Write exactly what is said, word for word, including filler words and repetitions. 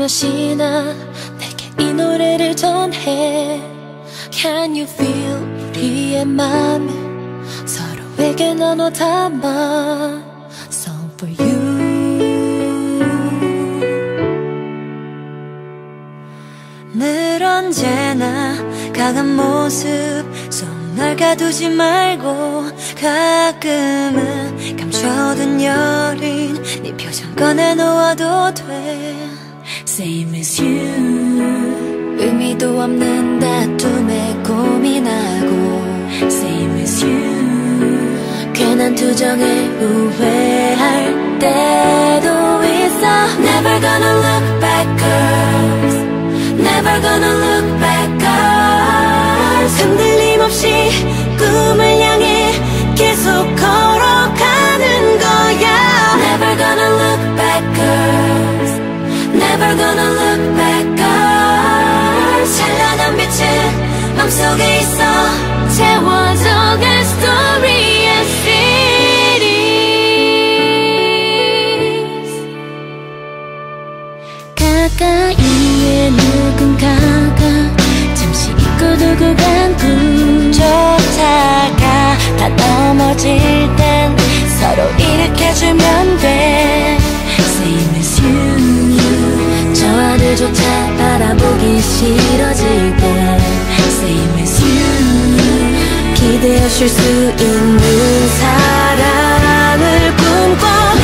몇이나 내게 이 노래를 전해. Can you feel 우리의 맘을 서로에게 나눠 담아. Song for you. 늘 언제나 강한 모습 속 널 가두지 말고 가끔은 감춰둔 여린 네 표정 꺼내놓아도 돼. Same as you. 의미도 없는 다툼에 고민하고 Same as you. 괜한 투정에 후회할 때도 있어. Never gonna look back girls. Never gonna look back girls. 흔들림 없이 꿈을 향해 계속 걸어가는 거야. Never gonna look back girls. Never gonna look back girls. 찬란한 빛은 맘속에 있어 채워져 갈 스토리의 series. 가까이에 누군가가 잠시 잊고 두고 간 꿈조차가 다 넘어질 땐 서로 일으켜주면 돼. Same as you. 저 하늘조차 바라보기 싫어질 때 Same as you. 기대어 쉴 수 있는 사랑을 꿈꿔.